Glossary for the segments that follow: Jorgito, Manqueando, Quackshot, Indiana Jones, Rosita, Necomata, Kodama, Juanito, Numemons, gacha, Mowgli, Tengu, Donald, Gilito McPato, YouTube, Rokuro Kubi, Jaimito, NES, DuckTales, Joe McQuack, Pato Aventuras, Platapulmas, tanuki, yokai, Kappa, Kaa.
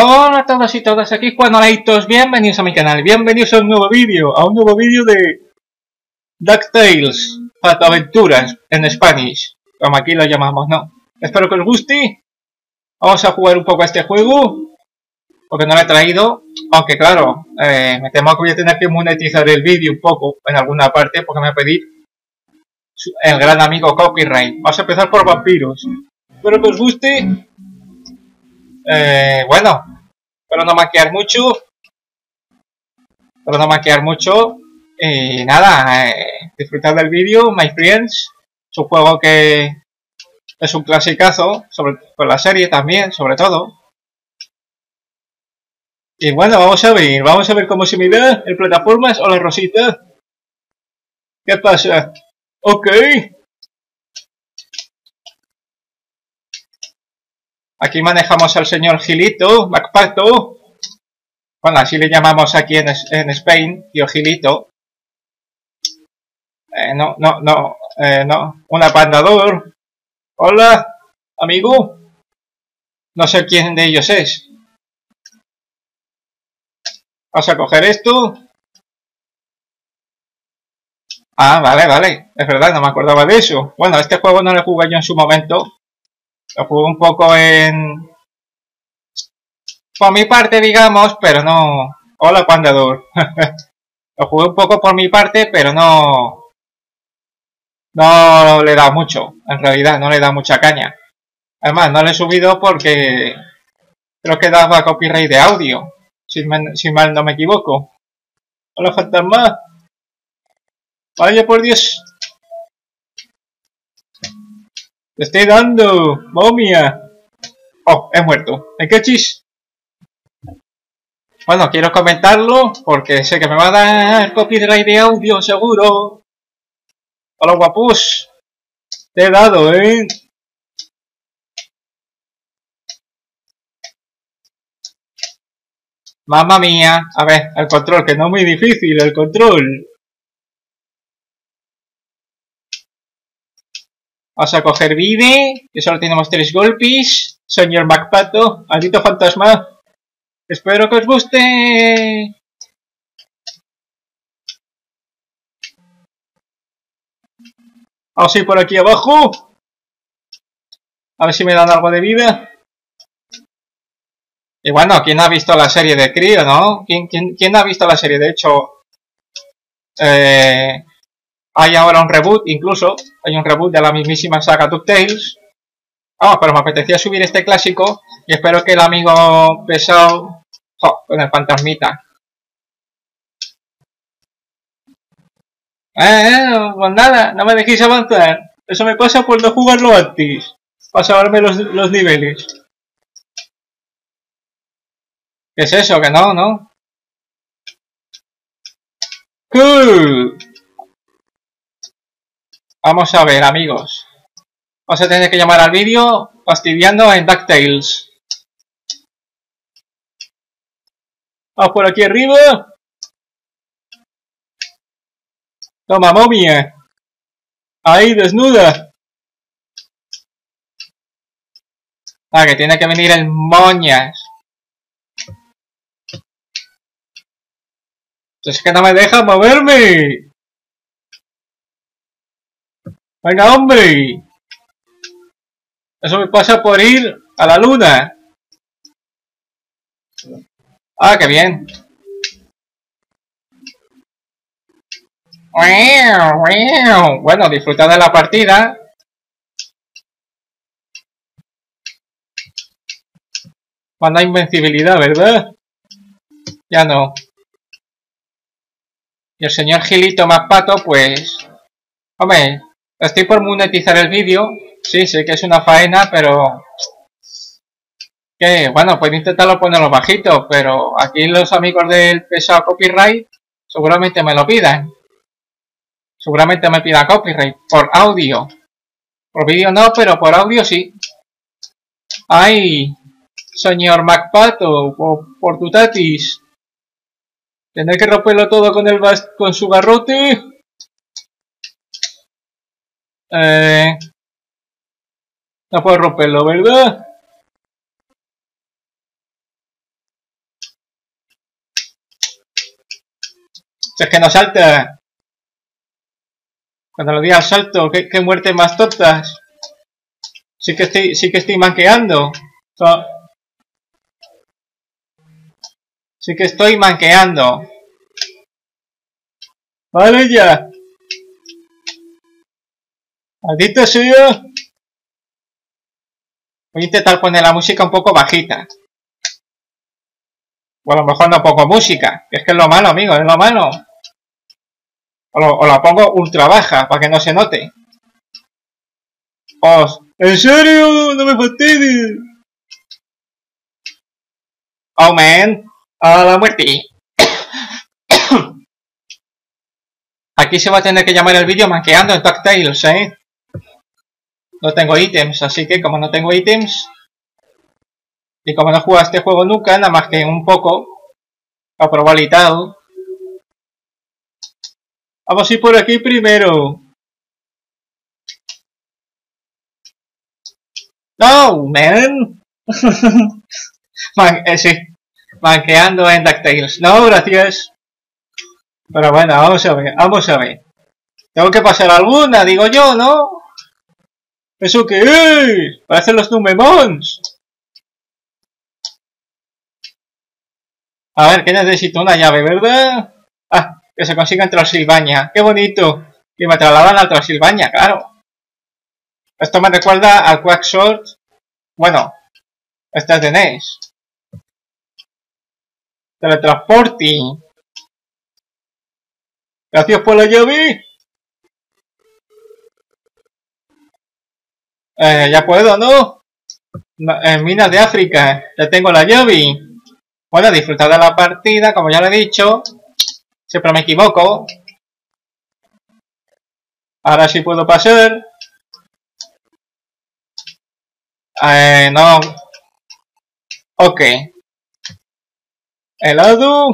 Hola a todos y todas, aquí Juanito, bienvenidos a mi canal, bienvenidos a un nuevo vídeo de DuckTales, Pato Aventuras, en Spanish, como aquí lo llamamos, ¿no? Espero que os guste, vamos a jugar un poco a este juego, porque no lo he traído, aunque claro, me temo que voy a tener que monetizar el vídeo un poco, en alguna parte, porque me pedí el gran amigo copyright. Vamos a empezar por vampiros, espero que os guste. Bueno, espero no maquear mucho, y nada, disfrutar del vídeo, my friends. Es un juego que es un clasicazo, por la serie también, sobre todo. Y bueno, vamos a ver cómo se mira el Platapulmas. Hola Rosita, ¿qué pasa? Ok. Aquí manejamos al señor Gilito McPato. Bueno, así le llamamos aquí en Spain, tío Gilito. No. Un apandador. Hola, amigo. No sé quién de ellos es. Vamos a coger esto. Ah, vale. Es verdad, no me acordaba de eso. Bueno, este juego no lo jugué yo en su momento. Lo jugué un poco en... por mi parte, digamos, pero no... Hola, pandador. Lo jugué un poco por mi parte, pero no... No le da mucho. En realidad, no le da mucha caña. Además, no le he subido porque... creo que daba copyright de audio. Si mal no me equivoco. Hola, fantasma. Vaya por Dios. ¡Te estoy dando! ¡Momia! Oh, he muerto. ¿En qué chis? Bueno, quiero comentarlo porque sé que me va a dar copyright de audio, seguro. Hola, guapos. Te he dado, ¿eh? Mamma mía. A ver, el control, que no es muy difícil, el control. Vamos a coger vive, que solo tenemos 3 golpes. Señor McPato, maldito fantasma. Espero que os guste. Vamos a ir por aquí abajo. A ver si me dan algo de vida. Y bueno, ¿quién ha visto la serie de Crío, no? ¿Quién ha visto la serie? De hecho... hay ahora un reboot, incluso, hay un reboot de la mismísima saga DuckTales. Ah, pero me apetecía subir este clásico y espero que el amigo pesado... ¡Oh! Con el fantasmita. Pues nada, no me dejéis avanzar. Eso me pasa por no jugarlo antes. Pasarme los niveles. ¿Qué es eso? Que no, ¿no? ¡Cool! Vamos a ver, amigos. Vas a tener que llamar al vídeo fastidiando en DuckTales. Vamos por aquí arriba. Toma, momia. Ahí, desnuda. Ah, que tiene que venir el moñas. Es que no me deja moverme. ¡Venga, hombre! Eso me pasa por ir a la luna. ¡Ah, qué bien! Bueno, disfrutad de la partida. Manda invencibilidad, ¿verdad? Ya no. Y el señor Gilito McPato, pues... hombre... estoy por monetizar el vídeo, sí, sé que es una faena, pero... que, bueno, puedo intentarlo ponerlo bajito, pero aquí los amigos del pesado copyright seguramente me lo pidan. Seguramente me pida copyright, por audio. Por vídeo no, pero por audio sí. ¡Ay! Señor McPato, por tu tatis. Tendré que romperlo todo con su garrote... no puedo romperlo, ¿verdad? Si es que no salta. Cuando lo di al salto, qué muerte más tontas. Sí que estoy manqueando. Sí que estoy manqueando. Vale ya. Maldito sea. Voy a intentar poner la música un poco bajita. O a lo mejor no pongo música. Es que es lo malo, amigo, es lo malo. O la pongo ultra baja, para que no se note. Os... ¡En serio! ¡No me fastidies! ¡Oh, man! ¡A la muerte! Aquí se va a tener que llamar el vídeo manqueando en DuckTales, ¿eh? No tengo ítems, así que como no tengo ítems... Y como no he jugado a este juego nunca, nada más que un poco... A probabilidad... Vamos a ir por aquí primero. ¡No, man! Sí, manqueando en DuckTales. No, gracias. Pero bueno, vamos a ver, vamos a ver. Tengo que pasar alguna, digo yo, ¿no? ¿Eso qué es? Parecen los Numemons. A ver, que necesito una llave, ¿verdad? Ah, que se consiga en Transilvania. ¡Qué bonito! Y me trasladan a Transilvania, claro. Esto me recuerda al Quackshot. Bueno, esta es de NES. Teletransporte. Gracias por la llave. Ya puedo, ¿no? En Minas de África. Ya tengo la llave. Bueno, disfrutar de la partida, como ya lo he dicho. Siempre me equivoco. Ahora sí puedo pasar. No. Ok. Helado.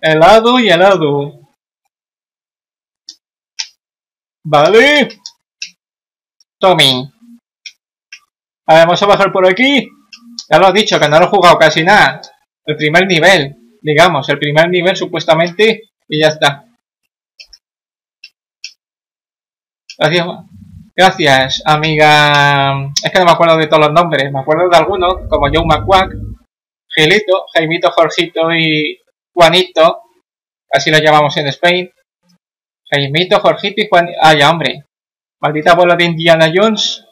Helado y helado. Vale. Tommy. A ver, vamos a bajar por aquí. Ya lo he dicho, que no lo he jugado casi nada. El primer nivel. Digamos, el primer nivel supuestamente. Y ya está. Gracias. Gracias, amiga. Es que no me acuerdo de todos los nombres. Me acuerdo de algunos, como Joe McQuack, Gilito, Jaimito, Jorgito y Juanito. Así lo llamamos en España. Jaimito, Jorgito y Juanito. ¡Ay, ya, hombre! Maldita bola de Indiana Jones.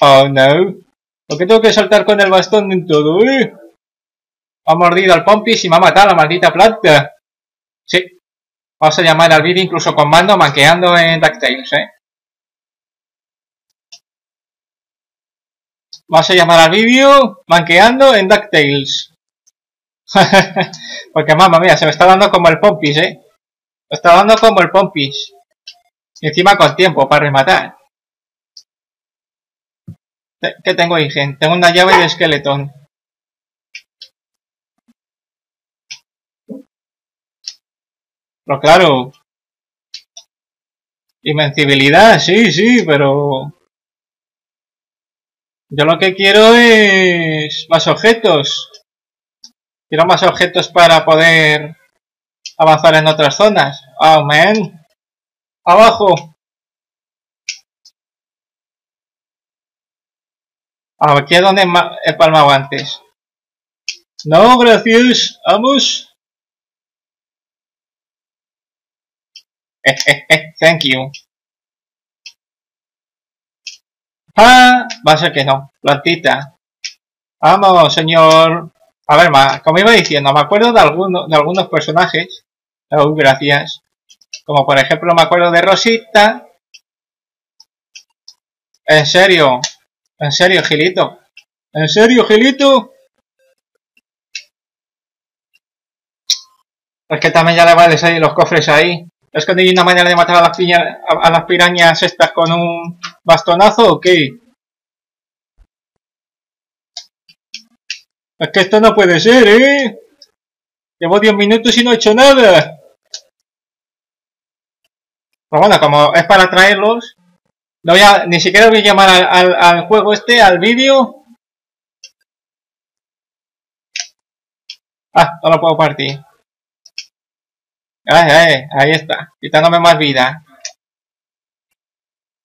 Oh, no. ¿Por qué tengo que saltar con el bastón en todo, eh? Ha mordido al Pompis y me ha matado la maldita planta. Sí. Vamos a llamar al vídeo incluso con mando manqueando en DuckTales, ¿eh? Vamos a llamar al vídeo manqueando en DuckTales. Porque mamá mía, se me está dando como el Pompis, ¿eh? Me está dando como el Pompis. Y encima con tiempo para rematar. ¿Qué tengo ahí, gente? Tengo una llave de esqueletón. Pero claro, invencibilidad, sí, pero yo lo que quiero es más objetos. Quiero más objetos para poder avanzar en otras zonas. Oh, man. Abajo. Aquí es donde he palmado antes. No, gracias. Vamos. Thank you. Ah, va a ser que no. Plantita. Vamos, señor. A ver, como iba diciendo, me acuerdo de algunos personajes. Oh, gracias. Como por ejemplo, me acuerdo de Rosita. En serio, Gilito. En serio, Gilito. Es que también ya le vale salir los cofres ahí. ¿Es que no hay una manera de matar a las pirañas estas con un bastonazo o qué? Es que esto no puede ser, ¿eh? Llevo 10 minutos y no he hecho nada. Pero bueno, como es para traerlos, no voy a, ni siquiera voy a llamar al juego este, al vídeo. Ah, no lo puedo partir. Ahí está, quitándome más vida.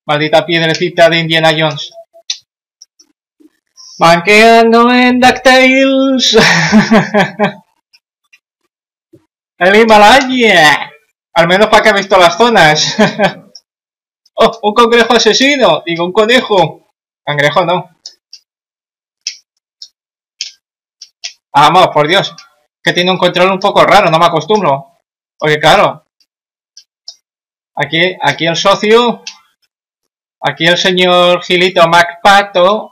Maldita piedrecita de Indiana Jones. Manqueando en DuckTales. El Himalaya. Al menos para que he visto las zonas. Oh, un cangrejo asesino. Digo, un conejo. Cangrejo no. Vamos, por Dios. Que tiene un control un poco raro, no me acostumbro. Porque claro. Aquí el socio. Aquí el señor Gilito McPato.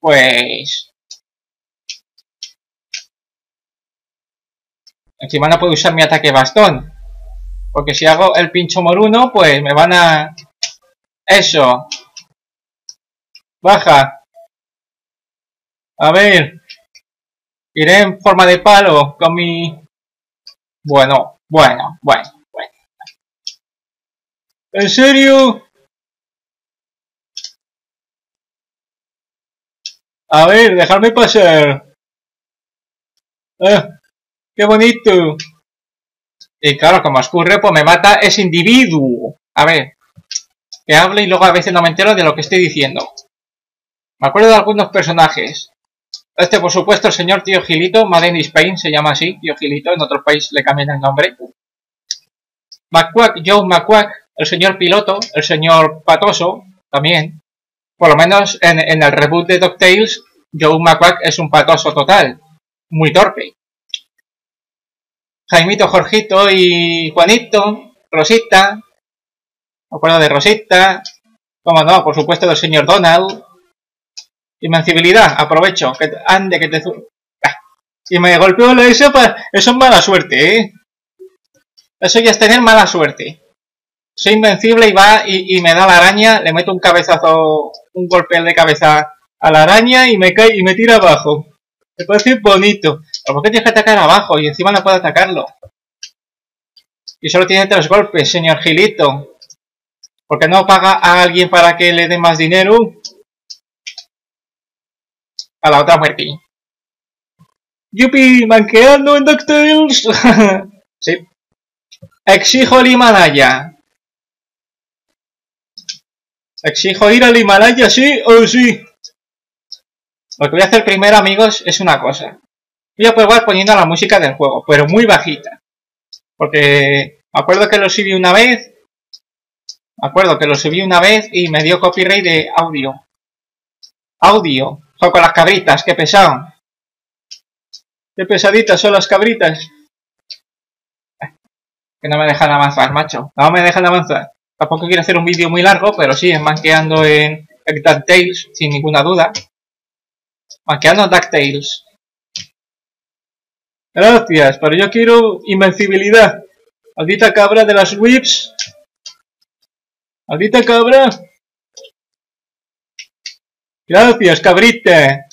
Pues... encima no puedo usar mi ataque bastón. Porque si hago el pincho moruno, pues me van a... eso. Baja. A ver. Iré en forma de palo con mi... Bueno. ¿En serio? A ver, dejarme pasar. ¡Qué bonito! Y claro, como ocurre, pues me mata ese individuo. A ver, que hable y luego a veces no me entero de lo que estoy diciendo. Me acuerdo de algunos personajes. Este, por supuesto, el señor Tío Gilito, Made in Spain, se llama así, Tío Gilito, en otro país le cambian el nombre. McQuack, Joe McQuack, el señor Piloto, el señor Patoso, también. Por lo menos en el reboot de DuckTales, Joe McQuack es un patoso total, muy torpe. Jaimito, Jorgito y Juanito, Rosita, me acuerdo de Rosita, como no, por supuesto del señor Donald. Invencibilidad, aprovecho, que ande que te... Y me golpeó la S, eso es mala suerte, ¿eh? Eso ya es tener mala suerte. Soy invencible y va y me da la araña, le meto un cabezazo, un golpe de cabeza a la araña y me cae y me tira abajo. Me parece bonito. Pero ¿por qué tienes que atacar abajo? Y encima no puedo atacarlo. Y solo tiene 3 golpes, señor Gilito. ¿Por qué no paga a alguien para que le dé más dinero? A la otra muerte. ¡Yupi! ¡Manqueando en DuckTales! Sí. Exijo el Himalaya. Exijo ir al Himalaya, sí o sí. Lo que voy a hacer primero, amigos, es una cosa. Voy a probar poniendo la música del juego, pero muy bajita. Porque me acuerdo que lo subí una vez. Y me dio copyright de audio. O sea, con las cabritas, qué pesado. Qué pesaditas son las cabritas. Que no me dejan avanzar, macho. No me dejan avanzar. Tampoco quiero hacer un vídeo muy largo, pero sí, es manqueando en DuckTales, sin ninguna duda. Manqueando en DuckTales. Gracias, pero yo quiero invencibilidad. Maldita cabra de las whips. Maldita cabra. Gracias, cabrita.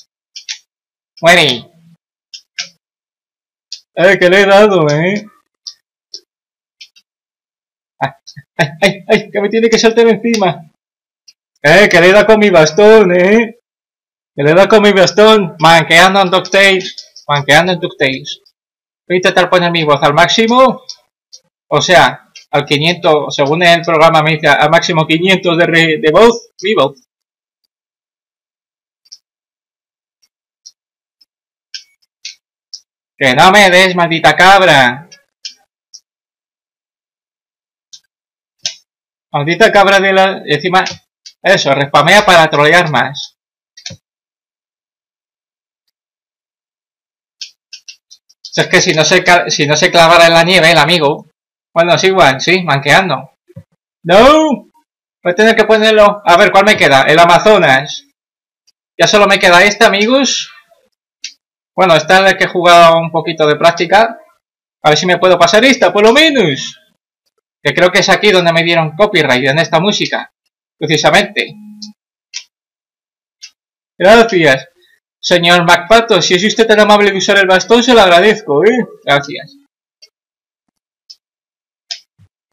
Muere. Que le he dado, ¡Ay! ¡Que me tiene que saltar encima! ¡Que le da con mi bastón, eh! ¡Que le da con mi bastón! ¡Manqueando en DuckTales! Voy a intentar poner mi voz al máximo. O sea, al 500, según el programa me dice, al máximo 500 de voz. Mi voz. ¡Que no me des, maldita cabra! Maldita cabra de la... encima... eso, respamea para trolear más. O sea, es que si no se clavara en la nieve el amigo... bueno, es igual, sí, manqueando. ¡No! Voy a tener que ponerlo... a ver, ¿cuál me queda? El Amazonas. Ya solo me queda este, amigos. Bueno, esta es la que he jugado un poquito de práctica. A ver si me puedo pasar esta, por lo menos. Que creo que es aquí donde me dieron copyright en esta música, precisamente. Gracias, señor McPato, si es usted tan amable de usar el bastón, se lo agradezco, ¿eh? Gracias.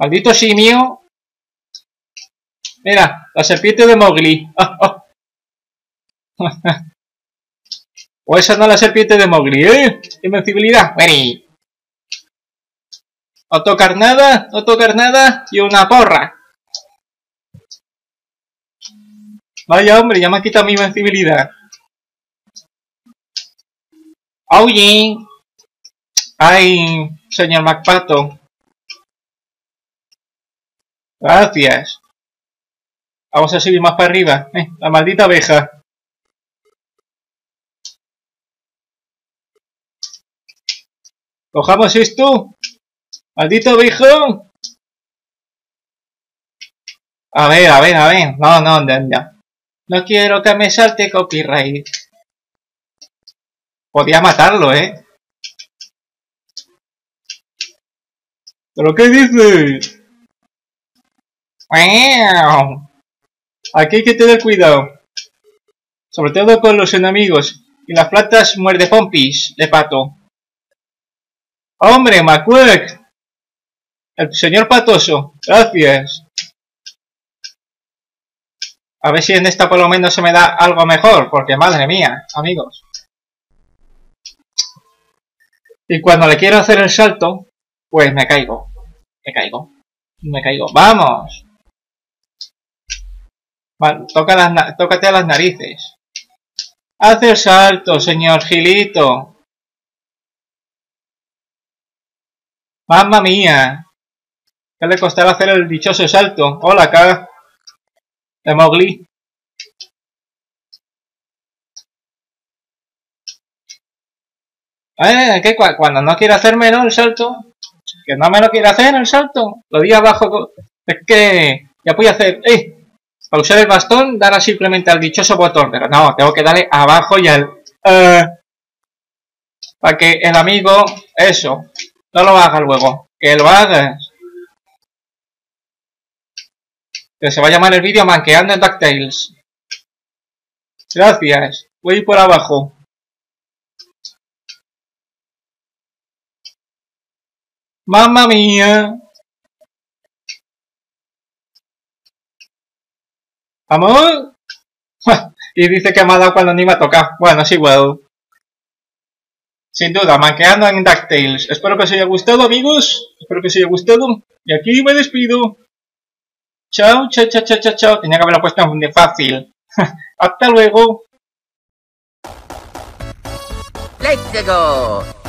Maldito simio. Mira, la serpiente de Mowgli. O esa no es la serpiente de Mowgli, ¿eh? Invencibilidad. ¡Vení! No tocar nada, no tocar nada y una porra. Vaya hombre, ya me ha quitado mi invencibilidad. Oye. Ay, señor McPato. Gracias. Vamos a seguir más para arriba. La maldita abeja. Cojamos esto. Maldito abejo. A ver, a ver, a ver. No, no, no, no. No quiero que me salte copyright. Podía matarlo, ¿eh? ¿Pero qué dices? Aquí hay que tener cuidado, sobre todo con los enemigos y las plantas muerdepompis de pato. ¡Hombre, McQuack! El señor patoso, gracias. A ver si en esta por lo menos se me da algo mejor, porque madre mía, amigos. Y cuando le quiero hacer el salto, pues me caigo, me caigo, me caigo. ¡Vamos! Vale, tócate a las narices. Haz el salto, señor Gilito. ¡Mamma mía! ¿Qué le costará hacer el dichoso salto? ¡Hola, Kaa! De Mowgli. Que cuando no quiero hacérmelo el salto, que no me lo quiero hacer el salto, lo di abajo. Es que ya voy a hacer. Para usar el bastón, dará simplemente al dichoso botón, pero no, tengo que darle abajo y al para que el amigo, eso, no lo haga luego, que lo hagas. Que se va a llamar el vídeo manqueando en DuckTales. Gracias, voy por abajo. ¡Mamma mía! ¿Vamos? Y dice que me ha dado cuando ni me ha tocado. Bueno, es igual. Sin duda, manqueando en DuckTales. Espero que os haya gustado, amigos. Espero que os haya gustado. Y aquí me despido. Chao, chao, chao, chao, chao, chao. Tenía que haberlo puesto de fácil. Hasta luego. Let's go.